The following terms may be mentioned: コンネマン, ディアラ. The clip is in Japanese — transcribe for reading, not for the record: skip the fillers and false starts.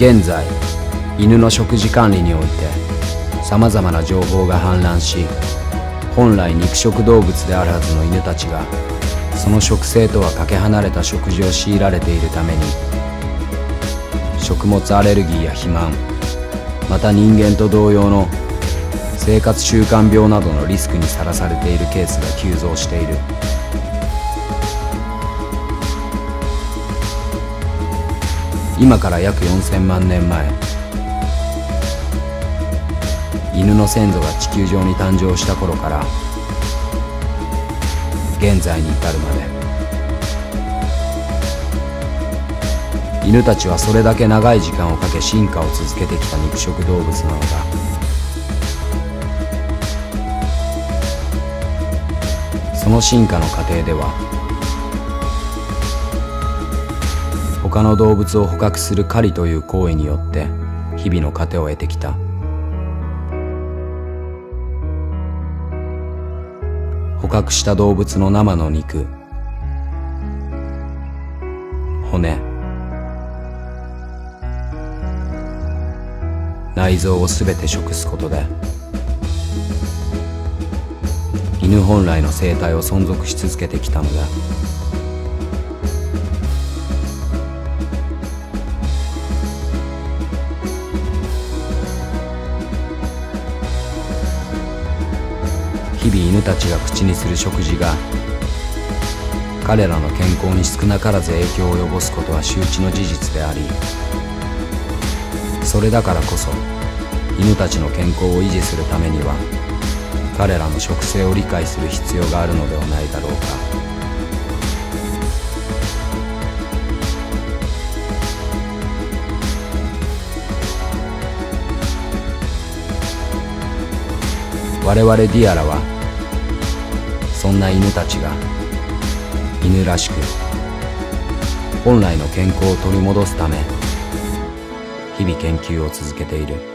現在、犬の食事管理においてさまざまな情報が氾濫し、本来肉食動物であるはずの犬たちがその食性とはかけ離れた食事を強いられているために、食物アレルギーや肥満、また人間と同様の生活習慣病などのリスクにさらされているケースが急増している。今から約4000万年前、犬の先祖が地球上に誕生した頃から現在に至るまで、犬たちはそれだけ長い時間をかけ進化を続けてきた肉食動物なのだ。その進化の過程では、他の動物を捕獲する狩りという行為によって日々の糧を得てきた。捕獲した動物の生の肉、骨、内臓をすべて食すことで、犬本来の生態を存続し続けてきたのだ。日々犬たちが口にする食事が彼らの健康に少なからず影響を及ぼすことは周知の事実であり、それだからこそ犬たちの健康を維持するためには彼らの食性を理解する必要があるのではないだろうか。我々ディアラはそんな犬たちが犬らしく本来の健康を取り戻すため日々研究を続けている。